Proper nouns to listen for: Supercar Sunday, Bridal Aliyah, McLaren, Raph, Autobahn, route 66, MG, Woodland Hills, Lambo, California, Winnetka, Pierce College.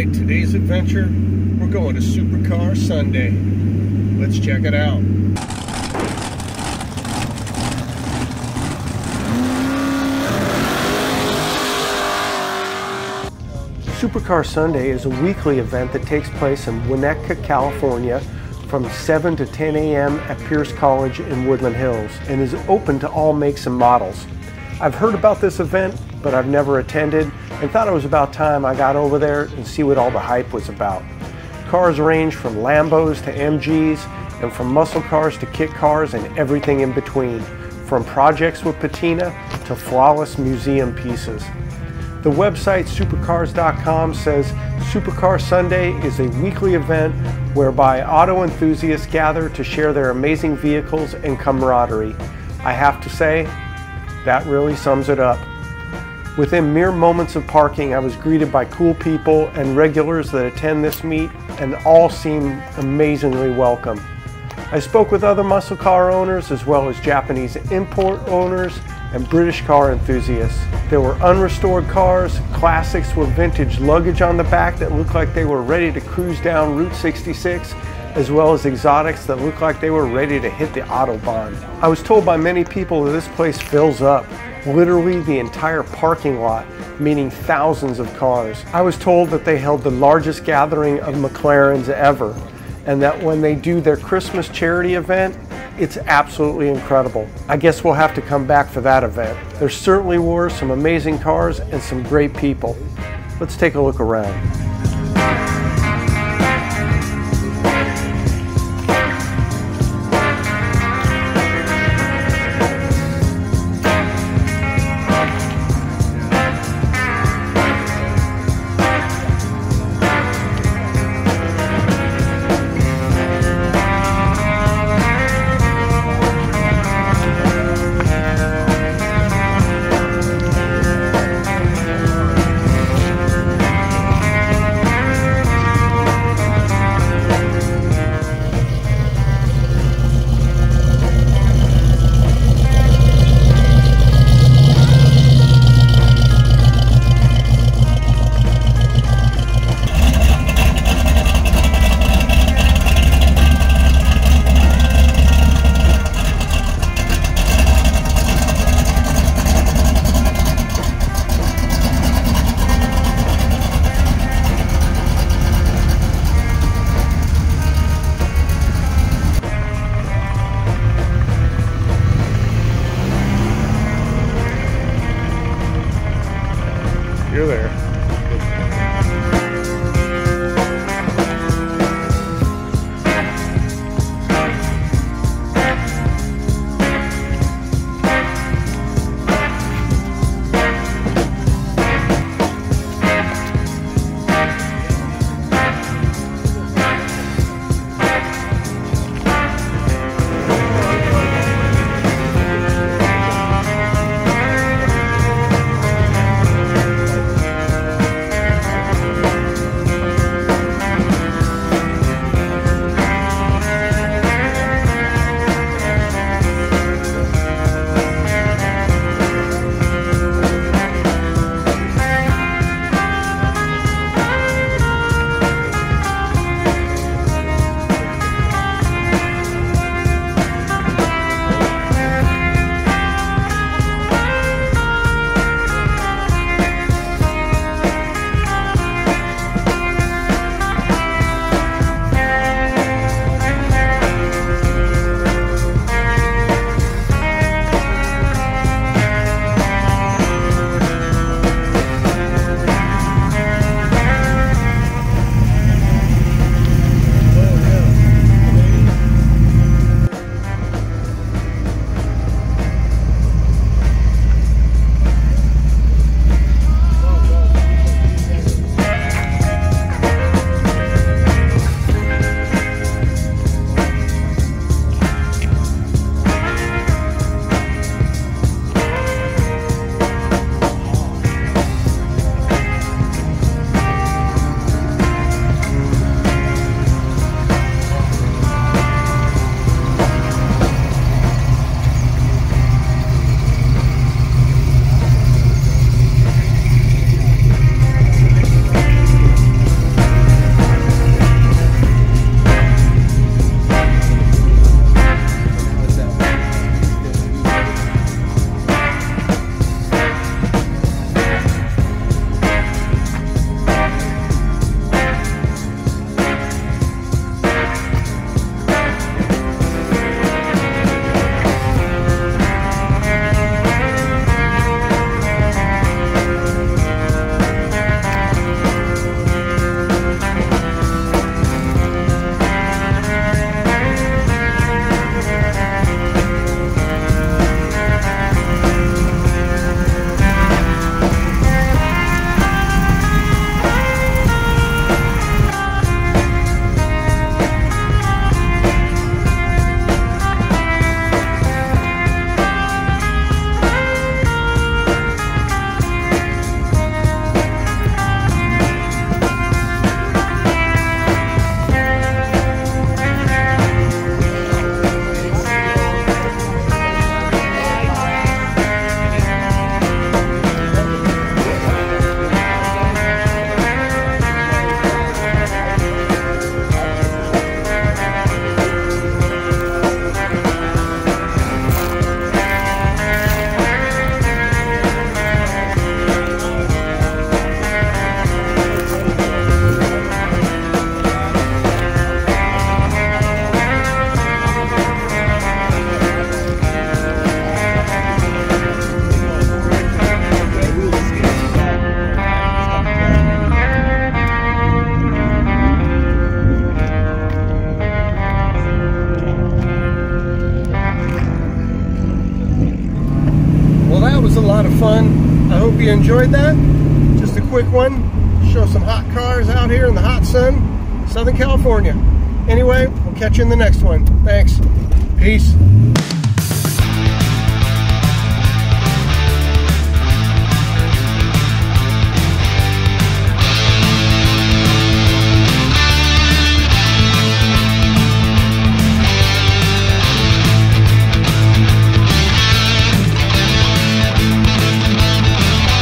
Alright, today's adventure, we're going to Supercar Sunday. Let's check it out. Supercar Sunday is a weekly event that takes place in Winnetka, California from 7 to 10 a.m. at Pierce College in Woodland Hills and is open to all makes and models. I've heard about this event, but I've never attended and thought it was about time I got over there and see what all the hype was about. Cars range from Lambos to MGs and from muscle cars to kit cars and everything in between, from projects with patina to flawless museum pieces. The website supercars.com says Supercar Sunday is a weekly event whereby auto enthusiasts gather to share their amazing vehicles and camaraderie. I have to say, that really sums it up. Within mere moments of parking, I was greeted by cool people and regulars that attend this meet, and all seem amazingly welcome. I spoke with other muscle car owners as well as Japanese import owners and British car enthusiasts. There were unrestored cars, classics with vintage luggage on the back that looked like they were ready to cruise down Route 66, as well as exotics that looked like they were ready to hit the Autobahn. I was told by many people that this place fills up. Literally the entire parking lot, meaning thousands of cars. I was told that they held the largest gathering of McLarens ever, and that when they do their Christmas charity event, it's absolutely incredible. I guess we'll have to come back for that event. There certainly were some amazing cars and some great people. Let's take a look around. hope you enjoyed that. Just a quick one. Show some hot cars out here in the hot sun, Southern California. Anyway, we'll catch you in the next one. Thanks. Peace.